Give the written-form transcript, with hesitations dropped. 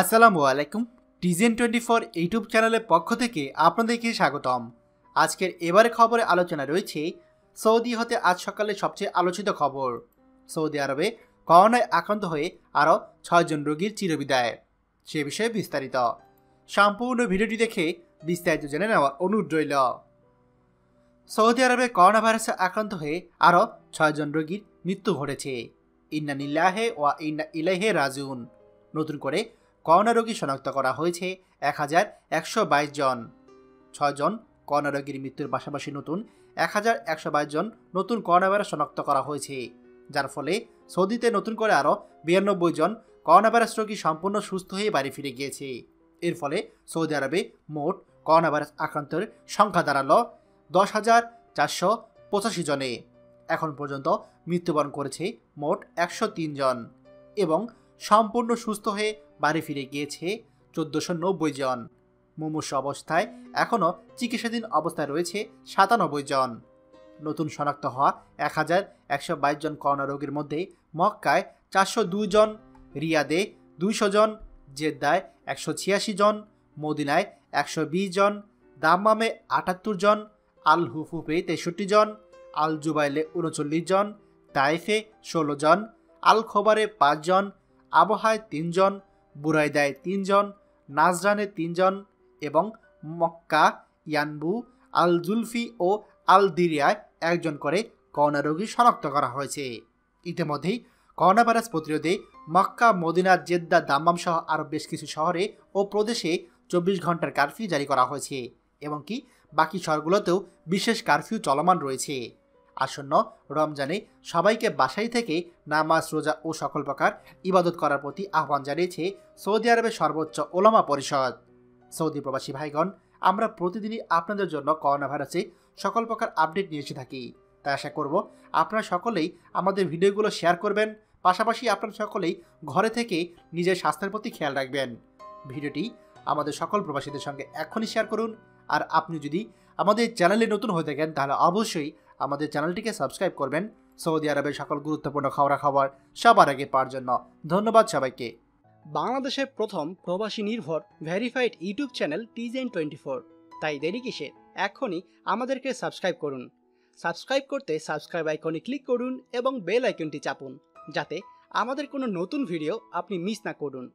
আসসালামু আলাইকুম TGN24 YouTube চ্যানেলের পক্ষ থেকে আপনাদেরকে স্বাগতম। আজকের এবারে খবরে আলোচনা রয়েছে সৌদি হতে আজ সকালে সবচেয়ে আলোচিত খবর, সৌদি আরবে করোনায় আক্রান্ত হয়ে আরও ৬জন রোগীর চিরবিদায়। সে বিষয়ে বিস্তারিত সম্পূর্ণ ভিডিওটি দেখে বিস্তারিত জেনে নেওয়ার অনুরোধ রইল। সৌদি আরবে করোনা ভাইরাসে আক্রান্ত হয়ে আরও ৬জন রোগীর মৃত্যু ঘটেছে। ইন্না লিল্লাহি ওয়া ইন্না ইলাইহি রাজিউন। নতুন করে করোনা রোগী শনাক্ত করা হয়েছে ১,১২২ জন। ৬জন করোনা রোগীর মৃত্যুর পাশাপাশি নতুন ১,১২২ জন নতুন করোনা ভাইরাস শনাক্ত করা হয়েছে, যার ফলে সৌদিতে নতুন করে আরও ৯২ জন করোনা ভাইরাস রোগী সম্পূর্ণ সুস্থ হয়ে বাড়ি ফিরে গিয়েছে। এর ফলে সৌদি আরবে মোট করোনা ভাইরাস আক্রান্তের সংখ্যা দাঁড়ালো ১০,৪৮৫ জনে। এখন পর্যন্ত মৃত্যুবরণ করেছে মোট ১০৩ জন এবং সম্পূর্ণ সুস্থ হয়ে বাড়ি ফিরে গিয়েছে ১৪৯০ জন। মুমূর্ষু অবস্থায় এখনও চিকিৎসাধীন অবস্থায় রয়েছে ৯৭ জন। নতুন শনাক্ত হওয়া ১,১২২ জন করোনা রোগীর মধ্যে মক্কায় ৪০২ জন, রিয়াদে ২০০ জন, জেদ্দায় ১৮৬ জন, মদিনায় ১২০ জন, দাম্মামে ৭৮ জন, আল হুফুফে ৬৩ জন, আল জুবাইলে ৩৯ জন, তাইফে ১৬ জন, আল খোবারে ৫ জন, আবহায় ৩ জন, বুরাইদায় ৩ জন, নাজরানে ৩ জন এবং মক্কা, ইয়ানবু, আল জুলফি ও আল দিরিয়ায় ১ জন করে করোনা রোগী শনাক্ত করা হয়েছে। ইতিমধ্যেই করোনা ভাইরাস প্রতিরোধে মক্কা, মদিনা, জেদ্দা, দাম্মাম সহ আরও বেশ কিছু শহরে ও প্রদেশে ২৪ ঘন্টার কারফিউ জারি করা হয়েছে এবং কি বাকি শহরগুলোতেও বিশেষ কারফিউ চলমান রয়েছে। আসন্ন রমজানে সবাইকে বাসায় থেকে নামাজ, রোজা ও সকল প্রকার ইবাদত করার প্রতি আহ্বান জানিয়েছে সৌদি আরবের সর্বোচ্চ ওলামা পরিষদ। সৌদি প্রবাসী ভাইগণ, আমরা প্রতিদিনই আপনাদের জন্য করোনা ভাইরাসে সকল প্রকার আপডেট নিয়ে এসে থাকি। তাই আশা করব আপনারা সকলেই আমাদের ভিডিওগুলো শেয়ার করবেন, পাশাপাশি আপনারা সকলেই ঘরে থেকে নিজের স্বাস্থ্যের প্রতি খেয়াল রাখবেন। ভিডিওটি আমাদের সকল প্রবাসীদের সঙ্গে এখনই শেয়ার করুন। আর আপনি যদি আমাদের চ্যানেলে নতুন হয়ে থাকেন তাহলে অবশ্যই আমাদের চ্যানেলটিকে সাবস্ক্রাইব করবেন সৌদি আরবের সকল গুরুত্বপূর্ণ খবরাখবর সবার আগে পাওয়ার জন্য। ধন্যবাদ সবাইকে। বাংলাদেশের প্রথম প্রবাসী নির্ভর ভেরিফাইড ইউটিউব চ্যানেল TGN24। তাই দেরি কিসের, এখনই আমাদেরকে সাবস্ক্রাইব করুন। সাবস্ক্রাইব করতে সাবস্ক্রাইব আইকনে ক্লিক করুন এবং বেল আইকনটি চাপুন, যাতে আমাদের কোনো নতুন ভিডিও আপনি মিস না করুন।